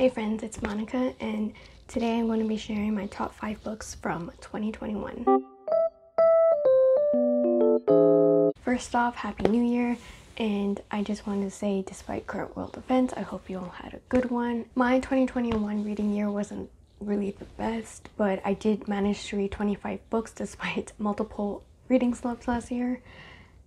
Hi friends, it's Monica, and today I'm going to be sharing my top 5 books from 2021. First off, Happy New Year, and I just wanted to say, despite current world events, I hope you all had a good one. My 2021 reading year wasn't really the best, but I did manage to read 25 books despite multiple reading slumps last year.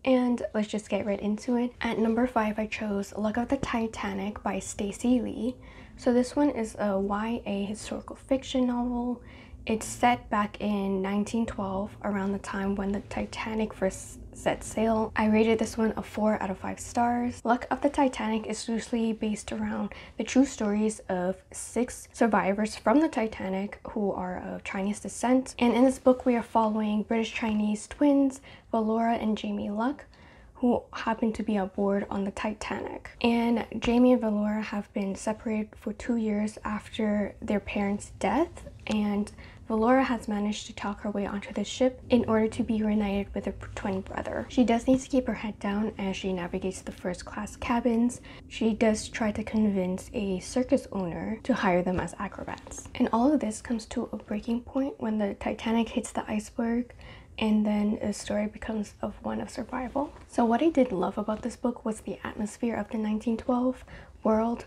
And let's just get right into it. At number 5, I chose Luck of the Titanic by Stacey Lee. So this one is a YA historical fiction novel. It's set back in 1912, around the time when the Titanic first set sail. I rated this one a 4 out of 5 stars. Luck of the Titanic is loosely based around the true stories of 6 survivors from the Titanic who are of Chinese descent. And in this book, we are following British Chinese twins, Valora and Jamie Luck, who happened to be aboard on the Titanic. And Jamie and Valora have been separated for 2 years after their parents' death, and Valora has managed to talk her way onto the ship in order to be reunited with her twin brother. She does need to keep her head down as she navigates the first class cabins. She does try to convince a circus owner to hire them as acrobats. And all of this comes to a breaking point when the Titanic hits the iceberg, and then the story becomes of one of survival. So what I did love about this book was the atmosphere of the 1912 world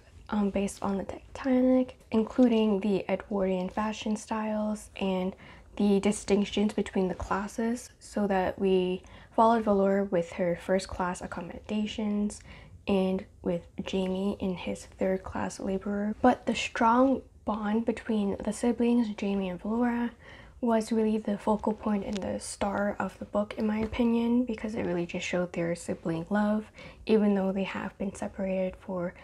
based on the Titanic, including the Edwardian fashion styles and the distinctions between the classes, so that we followed Valora with her first class accommodations and with Jamie in his third class laborer. But the strong bond between the siblings, Jamie and Valora, was really the focal point and the star of the book, in my opinion, because it really just showed their sibling love, even though they have been separated for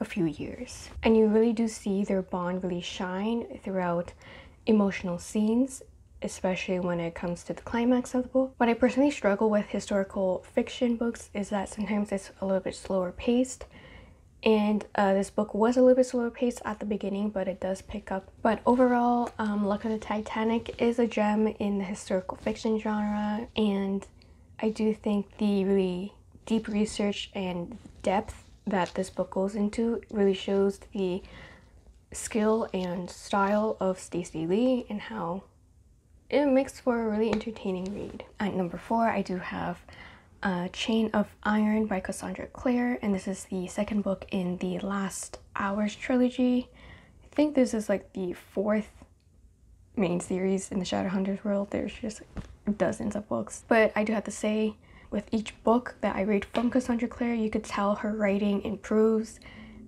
a few years. And you really do see their bond really shine throughout emotional scenes, especially when it comes to the climax of the book. What I personally struggle with historical fiction books is that sometimes it's a little bit slower paced, and this book was a little bit slower paced at the beginning, but it does pick up. But overall, Luck of the Titanic is a gem in the historical fiction genre, and I do think the really deep research and depth that this book goes into really shows the skill and style of Stacey Lee and how it makes for a really entertaining read. At number 4, I do have Chain of Iron by Cassandra Clare, and this is the second book in the Last Hours trilogy. I think this is like the 4th main series in the Shadowhunters world. There's just like dozens of books, but I do have to say, with each book that I read from Cassandra Clare, you could tell her writing improves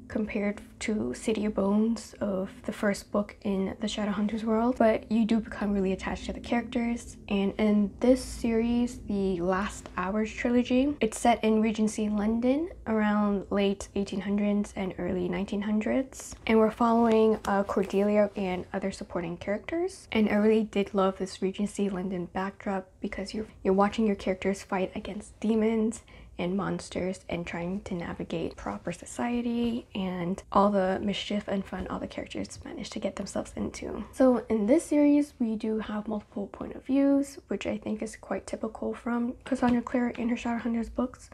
compared to City of Bones, of the first book in the Shadowhunters world, but you do become really attached to the characters. And in this series, the Last Hours trilogy, it's set in Regency London around late 1800s and early 1900s, and we're following Cordelia and other supporting characters. And I really did love this Regency London backdrop because you're watching your characters fight against demons and monsters and trying to navigate proper society and all the mischief and fun all the characters manage to get themselves into. So in this series, we do have multiple point of views, which I think is quite typical from Cassandra Clare and her Shadowhunters books,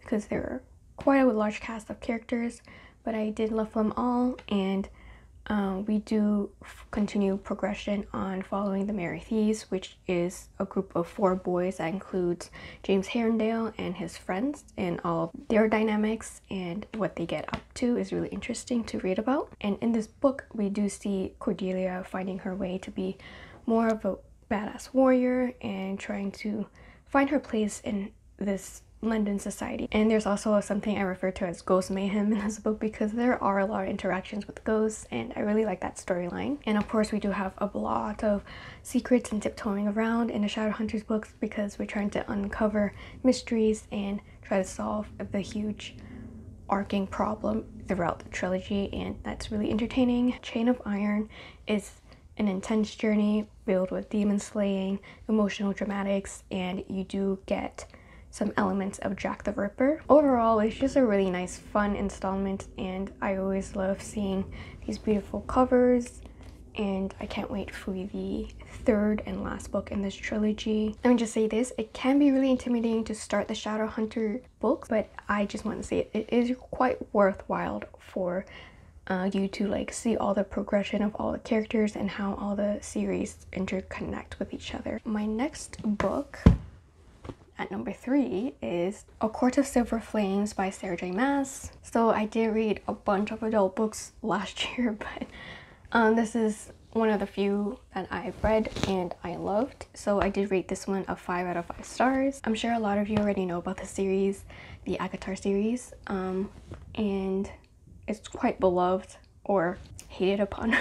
because there are quite a large cast of characters, but I did love them all. And we do continue progression on following the Merry Thieves, which is a group of 4 boys that includes James Herondale and his friends, and all their dynamics and what they get up to is really interesting to read about. And in this book, we do see Cordelia finding her way to be more of a badass warrior and trying to find her place in this London society. And there's also something I refer to as ghost mayhem in this book, because there are a lot of interactions with ghosts, and I really like that storyline. And of course, we do have a lot of secrets and tiptoeing around in the Shadowhunters books, because we're trying to uncover mysteries and try to solve the huge arcing problem throughout the trilogy, and that's really entertaining. Chain of Iron is an intense journey filled with demon slaying, emotional dramatics, and you do get some elements of Jack the Ripper. Overall, it's just a really nice, fun installment, and I always love seeing these beautiful covers, and I can't wait for the third and last book in this trilogy. Let me just say this, it can be really intimidating to start the Shadowhunter books, but I just want to say it is quite worthwhile for you to like see all the progression of all the characters and how all the series interconnect with each other. My next book at number 3 is A Court of Silver Flames by Sarah J Maas. So I did read a bunch of adult books last year, but this is one of the few that I've read and I loved. So I did rate this one a 5 out of 5 stars. I'm sure a lot of you already know about the series, the ACOTAR series, and it's quite beloved or hated upon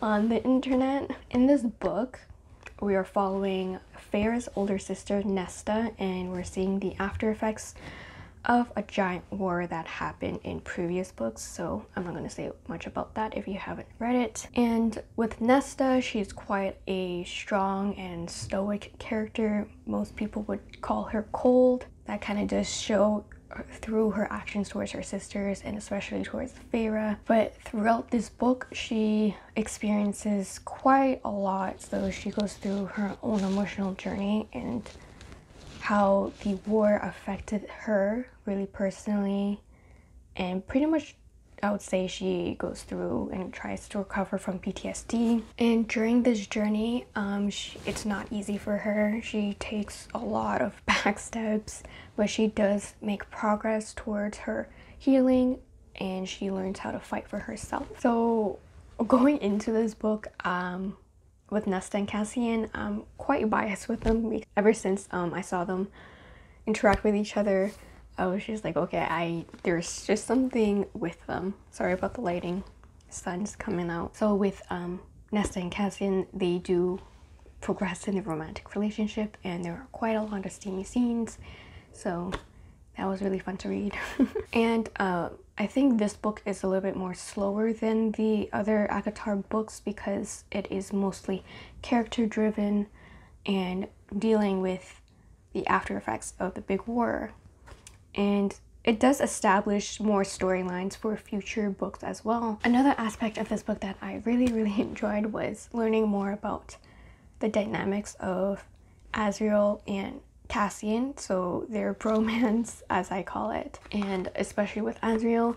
on the internet. In this book, we are following Feyre's older sister Nesta, and we're seeing the after effects of a giant war that happened in previous books, so I'm not going to say much about that if you haven't read it. And with Nesta, she's quite a strong and stoic character. Most people would call her cold. That kind of does show through her actions towards her sisters and especially towards Feyre. But throughout this book, she experiences quite a lot, so she goes through her own emotional journey and how the war affected her really personally, and pretty much I would say she goes through and tries to recover from PTSD. And during this journey, it's not easy for her. She takes a lot of back steps, but she does make progress towards her healing, and she learns how to fight for herself. So going into this book, with Nesta and Cassian, I'm quite biased with them. Ever since I saw them interact with each other, I was just like, okay, there's just something with them. Sorry about the lighting, sun's coming out. So with Nesta and Cassian, they do progress in their romantic relationship, and there are quite a lot of steamy scenes, so that was really fun to read. And I think this book is a little bit more slower than the other ACOTAR books because it is mostly character driven and dealing with the after effects of the big war. And it does establish more storylines for future books as well. Another aspect of this book that I really enjoyed was learning more about the dynamics of Azriel and Cassian, so their bromance as I call it. And especially with Azriel,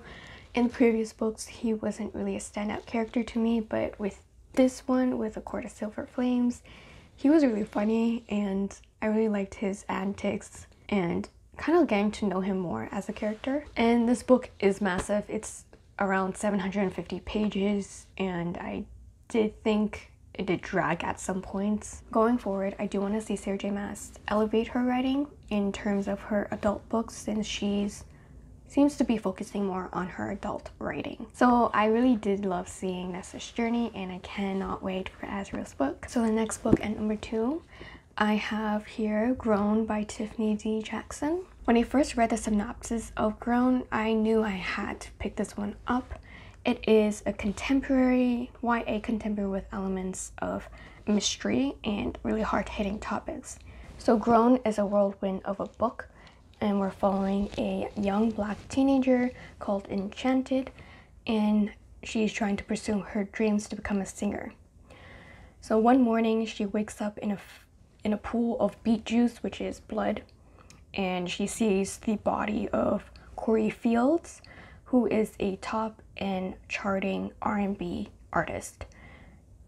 in previous books he wasn't really a standout character to me, but with this one, with A Court of Silver Flames, he was really funny and I really liked his antics and kind of getting to know him more as a character. And this book is massive. It's around 750 pages, and I did think it did drag at some points. Going forward, I do want to see Sarah J Maas elevate her writing in terms of her adult books, since she's seems to be focusing more on her adult writing. So I really did love seeing Nessa's journey, and I cannot wait for Azriel's book. So the next book at number 2, I have here Grown by Tiffany D Jackson. When I first read the synopsis of Grown, I knew I had to pick this one up. It is a contemporary, YA contemporary with elements of mystery and really hard-hitting topics. So Grown is a whirlwind of a book, and we're following a young black teenager called Enchanted, and she's trying to pursue her dreams to become a singer. So one morning she wakes up in a pool of beet juice, which is blood, and she sees the body of Corey Fields, who is a top and charting R&B artist,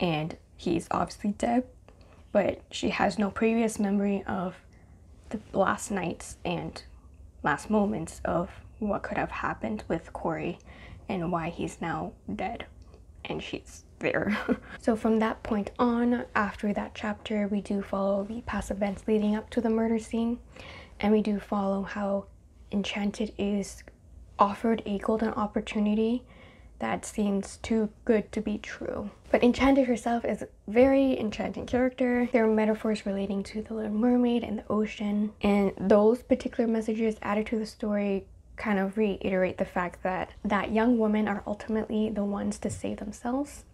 and he's obviously dead, but she has no previous memory of the last nights and last moments of what could have happened with Corey and why he's now dead, and she's there. So from that point on, after that chapter, we do follow the past events leading up to the murder scene, and we do follow how Enchanted is offered a golden opportunity that seems too good to be true. But Enchanted herself is a very enchanting character. There are metaphors relating to the Little Mermaid and the ocean, and those particular messages added to the story kind of reiterate the fact that young women are ultimately the ones to save themselves,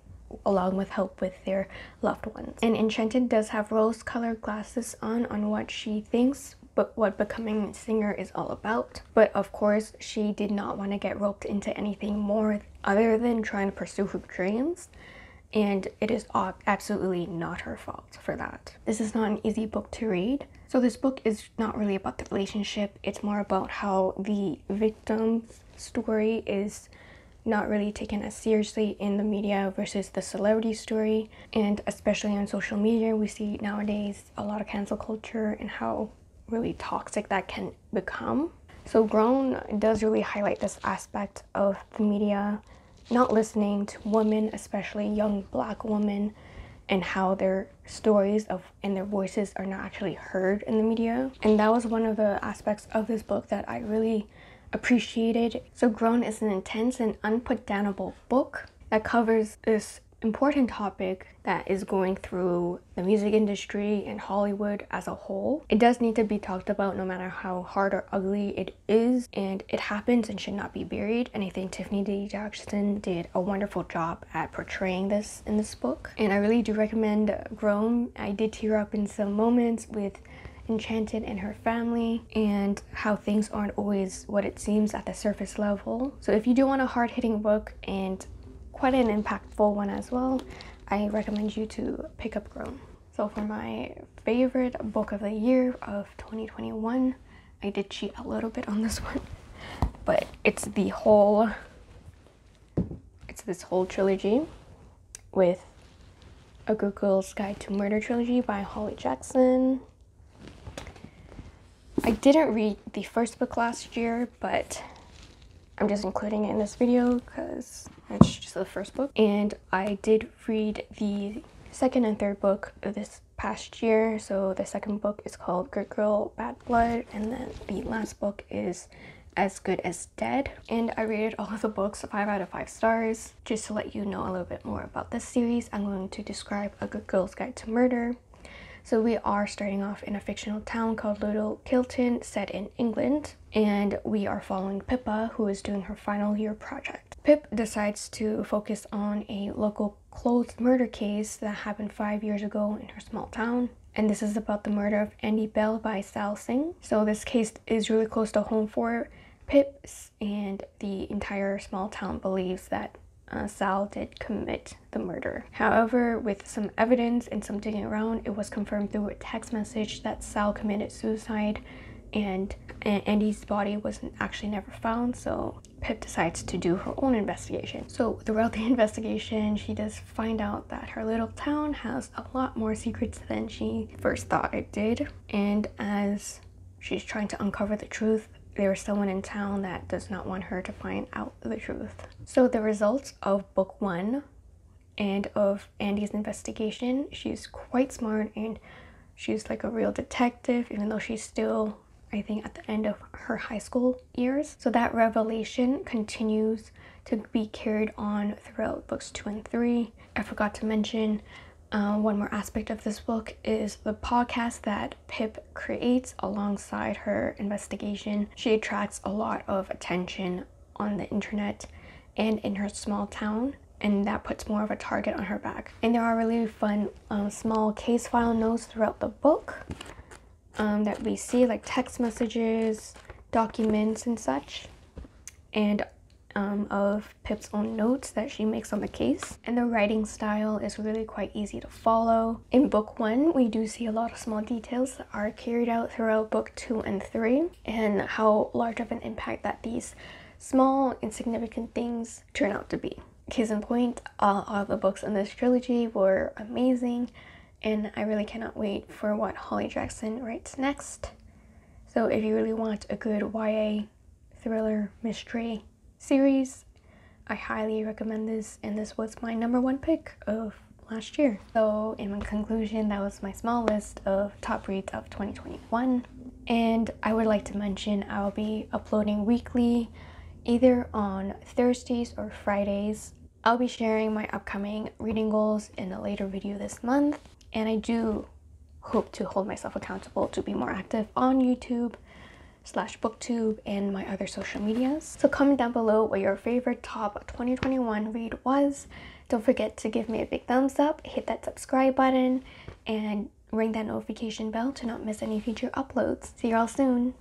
along with help with their loved ones. And Enchanted does have rose-colored glasses on what she thinks but what becoming a singer is all about. But of course, she did not want to get roped into anything more other than trying to pursue her dreams, and it is absolutely not her fault for that. This is not an easy book to read. So this book is not really about the relationship. It's more about how the victim's story is not really taken as seriously in the media versus the celebrity story. And especially on social media, we see nowadays a lot of cancel culture and how really toxic that can become. So Grown does really highlight this aspect of the media not listening to women, especially young Black women, and how their stories and their voices are not actually heard in the media. And that was one of the aspects of this book that I really appreciated. So Grown is an intense and unputdownable book that covers this important topic that is going through the music industry and Hollywood as a whole. It does need to be talked about no matter how hard or ugly it is, and it happens and should not be buried. And I think Tiffany D Jackson did a wonderful job at portraying this in this book. And I really do recommend Grown. I did tear up in some moments with Enchanted and her family and how things aren't always what it seems at the surface level. So if you do want a hard-hitting book and quite an impactful one as well, I recommend you to pick up Grown. So for my favorite book of the year of 2021, I did cheat a little bit on this one, but it's this whole trilogy with A Good Girl's Guide to Murder trilogy by Holly Jackson. I didn't read the first book last year, but I'm just including it in this video because it's just the first book. And I did read the second and third book of this past year. So the second book is called Good Girl, Bad Blood, and then the last book is As Good as Dead. And I rated all of the books 5 out of 5 stars. Just to let you know a little bit more about this series, I'm going to describe A Good Girl's Guide to Murder. So we are starting off in a fictional town called Little Kilton, set in England, and we are following Pippa, who is doing her final year project. Pip decides to focus on a local clothes murder case that happened 5 years ago in her small town, and this is about the murder of Andy Bell by Sal Singh. So this case is really close to home for Pip, and the entire small town believes that Sal did commit the murder. However, with some evidence and some digging around, it was confirmed through a text message that Sal committed suicide, and Andy's body was actually never found. So Pip decides to do her own investigation. So throughout the investigation, she does find out that her little town has a lot more secrets than she first thought it did. And as she's trying to uncover the truth, there is someone in town that does not want her to find out the truth. So the results of book one and of Andy's investigation, she's quite smart and she's like a real detective, even though she's still, I think, at the end of her high school years. So that revelation continues to be carried on throughout books 2 and 3. I forgot to mention one more aspect of this book is the podcast that Pip creates alongside her investigation. She attracts a lot of attention on the internet and in her small town, and that puts more of a target on her back. And there are really fun small case file notes throughout the book that we see, like text messages, documents and such, and of Pip's own notes that she makes on the case. And the writing style is really quite easy to follow. In book one, we do see a lot of small details that are carried out throughout book 2 and 3, and how large of an impact that these small insignificant things turn out to be. Case in point, all the books in this trilogy were amazing, and I really cannot wait for what Holly Jackson writes next. So if you really want a good YA thriller mystery series, I highly recommend this, and this was my number 1 pick of last year. So in my conclusion, that was my small list of top reads of 2021, and I would like to mention I'll be uploading weekly, either on Thursdays or Fridays. I'll be sharing my upcoming reading goals in a later video this month, and I do hope to hold myself accountable to be more active on YouTube/booktube and my other social medias. So comment down below what your favorite top 2021 read was. Don't forget to give me a big thumbs up, hit that subscribe button, and ring that notification bell to not miss any future uploads. See you all soon.